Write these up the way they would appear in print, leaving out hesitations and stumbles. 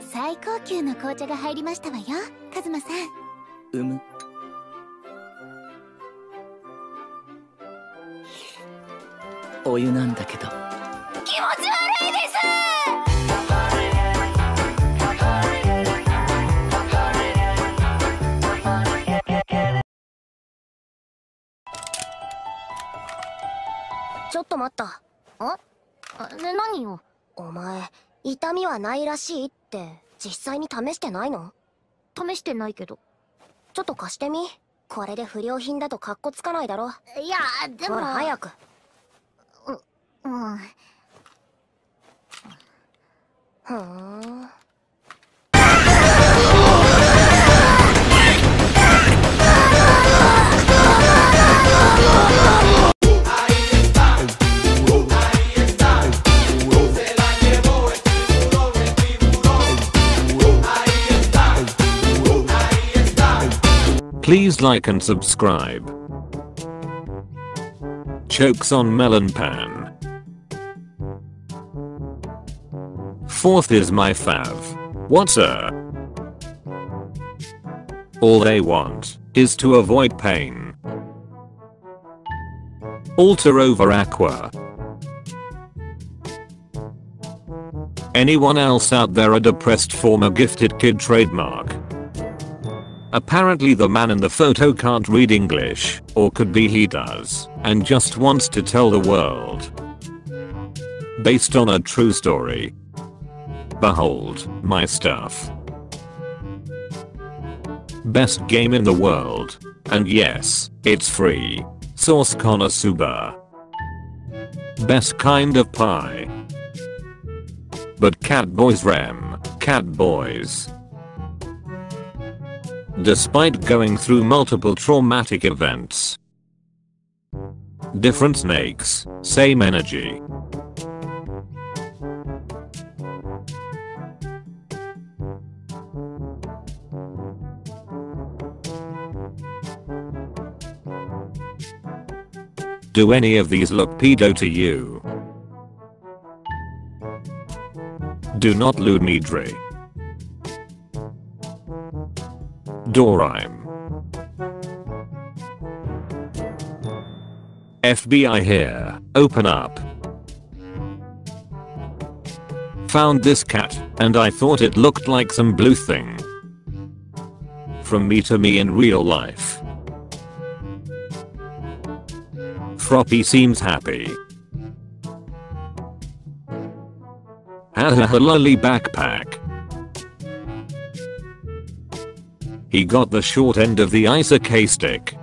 最高級の紅茶が入りましたわよ、カズマさん。うむ。お湯なんだけど。気持ち悪いです。ちょっと待った。何よ。お前、痛みはないらしいって、実際に試してないの？試してないけど。ちょっと貸してみ。これで不良品だとカッコつかないだろ。いや、でも。ほら、早く。ふーん。Please like and subscribe. Chokes on melon pan. Fourth is my fav. What's a? All they want is to avoid pain. Alter over aqua. Anyone else out there a depressed former gifted kid trademark? Apparently the man in the photo can't read English, or could be he does, and just wants to tell the world. Based on a true story. Behold, my stuff. Best game in the world. And yes, it's free. Source Konosuba. Best kind of pie. But Catboys Rem, Catboys. Despite going through multiple traumatic events. Different snakes, same energy. Do any of these look pedo to you? Do not lewd nidri. Dorime. FBI here, open up. Found this cat, and I thought it looked like some blue thing. From me to me in real life. Froppy seems happy. Hahaha lolly backpack. He got the short end of the ice AK stick.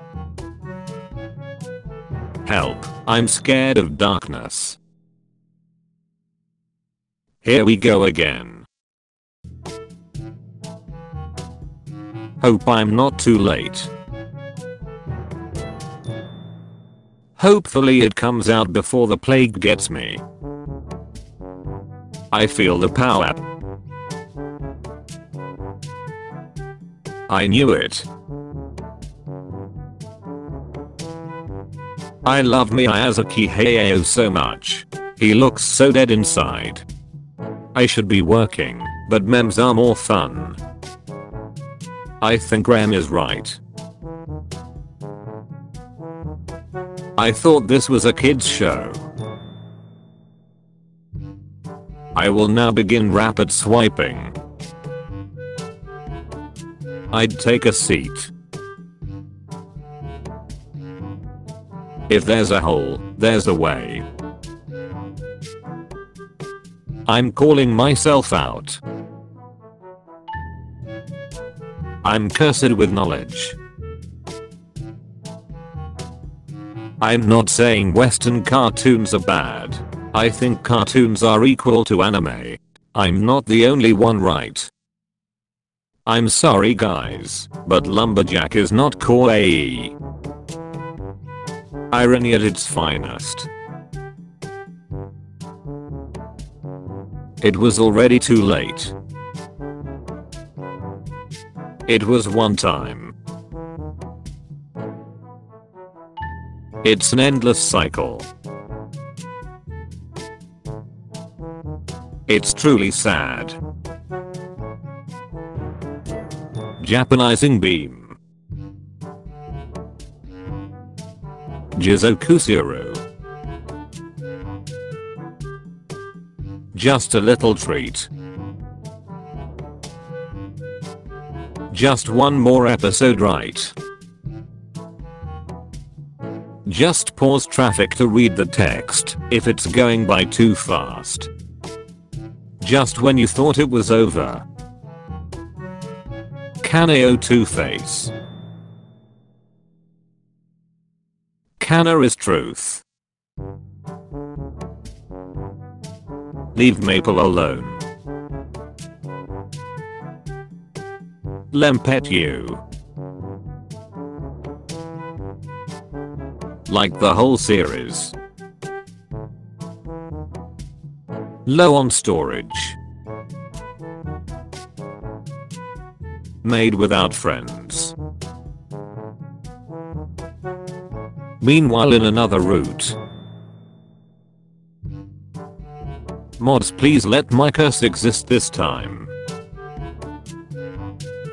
Help, I'm scared of darkness. Here we go again. Hope I'm not too late. Hopefully it comes out before the plague gets me. I feel the power. I knew it. I love Miyazaki Hayao so much. He looks so dead inside. I should be working, but memes are more fun. I think Ram is right. I thought this was a kids show. I will now begin rapid swiping. I'd take a seat. If there's a hole, there's a way. I'm calling myself out. I'm cursed with knowledge. I'm not saying Western cartoons are bad. I think cartoons are equal to anime. I'm not the only one, right? I'm sorry guys, but lumberjack is not kawaii. Irony at its finest. It was already too late. It was one time. It's an endless cycle. It's truly sad. Japanizing beam. Jizokushiro. Just a little treat. Just one more episode, right? Just pause traffic to read the text if it's going by too fast. Just when you thought it was over. Kaneo Two-Face. Kana is truth. Leave Maple alone. Lempet you. Like the whole series. Low on storage. Made without friends. Meanwhile in another route. Mods, please let my curse exist this time.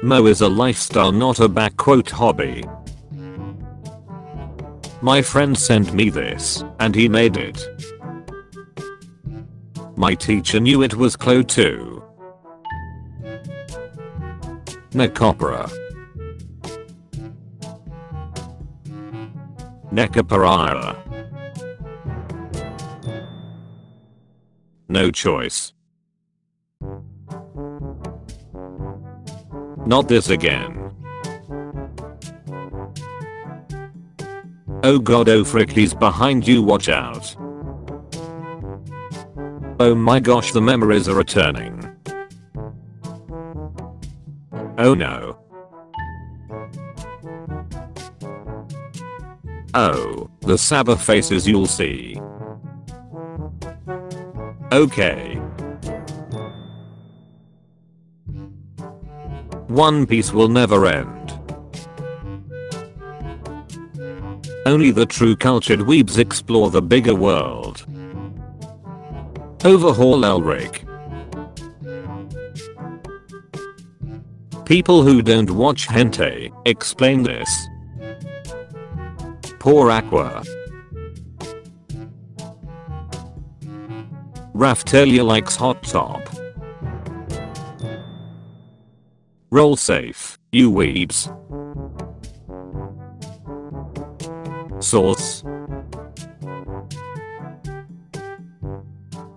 Mo is a lifestyle, not a backquote hobby. My friend sent me this, and he made it. My teacher knew it was Clo too. Nekopara. Nekopara. No choice. Not this again. Oh god, oh frick, he's behind you, watch out. Oh my gosh, the memories are returning. Oh no. Oh, the Saba faces you'll see. Okay. One Piece will never end. Only the true cultured weebs explore the bigger world. Overhaul Elric. People who don't watch hentai, explain this. Poor Aqua. Raftelia likes hot top. Roll safe, you weebs. Source.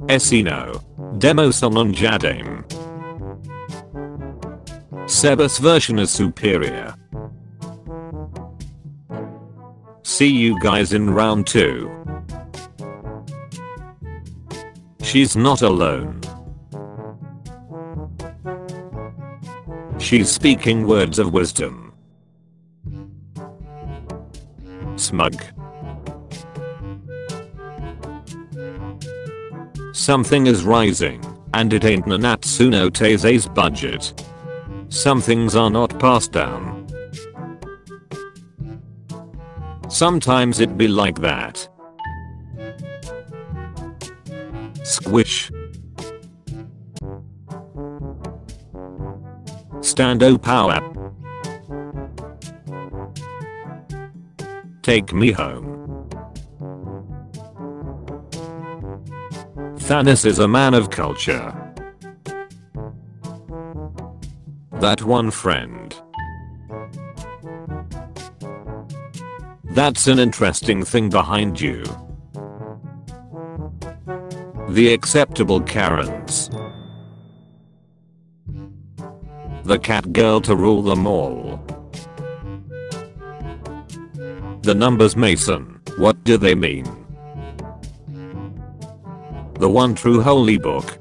Esino. Demo Sonon Jadame. Sebas version is superior. See you guys in round 2. She's not alone. She's speaking words of wisdom. Smug. Something is rising, and it ain't Nanatsu no Teise's budget. Some things are not passed down. Sometimes it be like that. Squish. Stando power. Take me home. Thanos is a man of culture. That one friend. That's an interesting thing behind you. The acceptable Karens. The cat girl to rule them all. The numbers Mason, what do they mean? The one true holy book.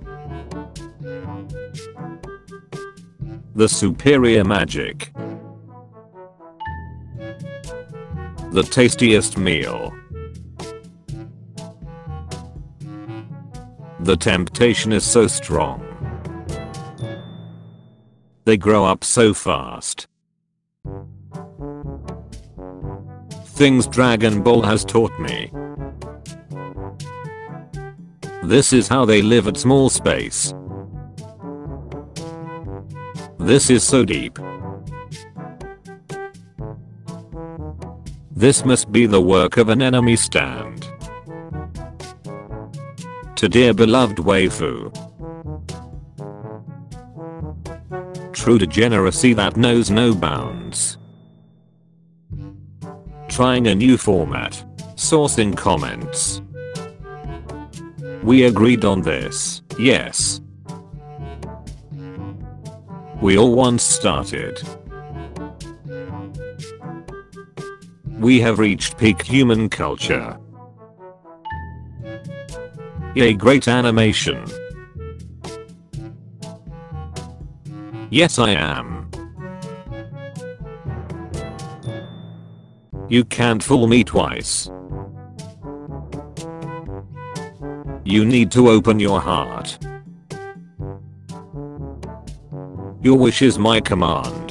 The superior magic. The tastiest meal. The temptation is so strong. They grow up so fast. things Dragon Ball has taught me. This is how they live at small space. This is so deep. This must be the work of an enemy stand. To dear beloved waifu. True degeneracy that knows no bounds. Trying a new format. Sourcing comments. We agreed on this, yes. We all once started. We have reached peak human culture. Yay, great animation. Yes, I am. You can't fool me twice. You need to open your heart. Your wish is my command.